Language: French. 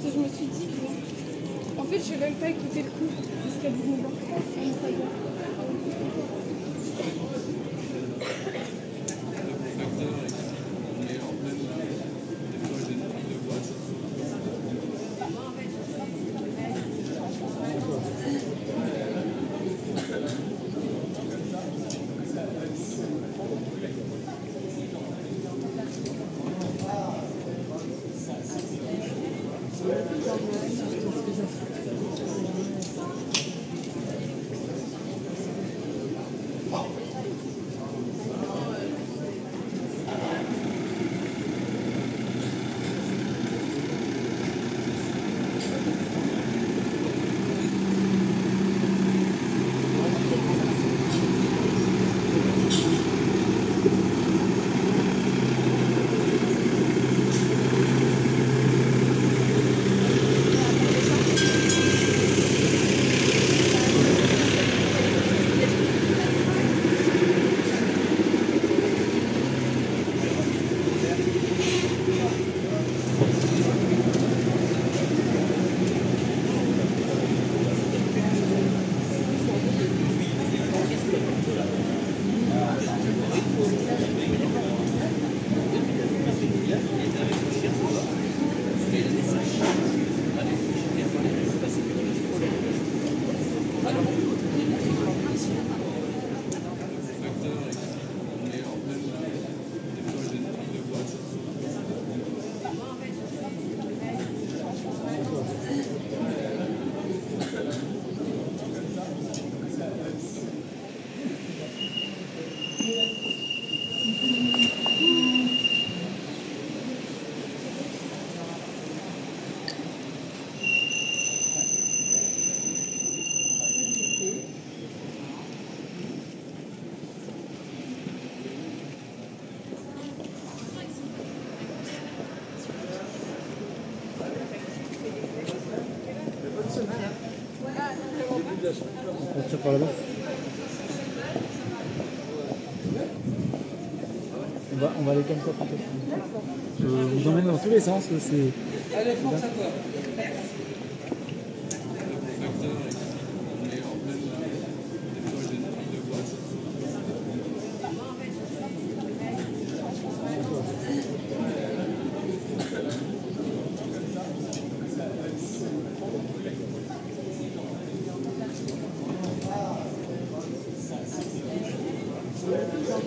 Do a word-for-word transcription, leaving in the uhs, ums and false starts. Si je me suis dit, en fait, je vais même pas écouter le coup jusqu'à dix-neuf heures trente. On va, on va aller comme ça. Je vous emmène dans tous les sens. C'est... Allez, force à toi.